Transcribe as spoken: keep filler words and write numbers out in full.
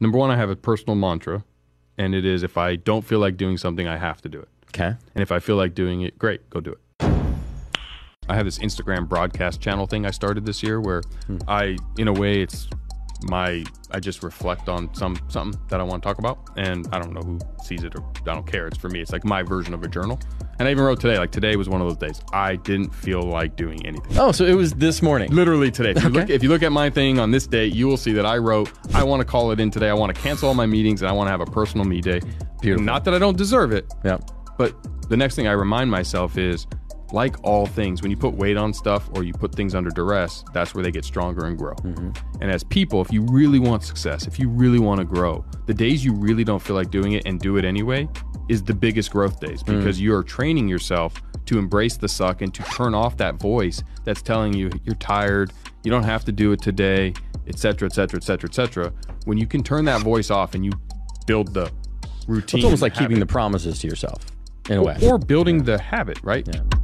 Number one, I have a personal mantra, and it is if I don't feel like doing something, I have to do it. Okay. And if I feel like doing it, great, go do it. I have this Instagram broadcast channel thing I started this year where hmm. I, in a way, it's my, I just reflect on some something that I want to talk about, and I don't know who sees it or I don't care. It's for me. It's like my version of a journal. And I even wrote today, like today was one of those days. I didn't feel like doing anything. Oh, so it was this morning. Literally today. If you, okay. look, if you look at my thing on this day, you will see that I wrote, I want to call it in today. I want to cancel all my meetings and I want to have a personal me day. Beautiful. Not that I don't deserve it. Yeah. But the next thing I remind myself is, like all things, when you put weight on stuff or you put things under duress, that's where they get stronger and grow. Mm-hmm. And as people, if you really want success, if you really want to grow, the days you really don't feel like doing it and do it anyway is the biggest growth days, because mm. you're training yourself to embrace the suck and to turn off that voice that's telling you you're tired, you don't have to do it today, et cetera, et cetera, et cetera, et cetera. When you can turn that voice off and you build the routine. It's almost like habit. Keeping the promises to yourself in a way. Or, or building yeah. the habit, right? Yeah.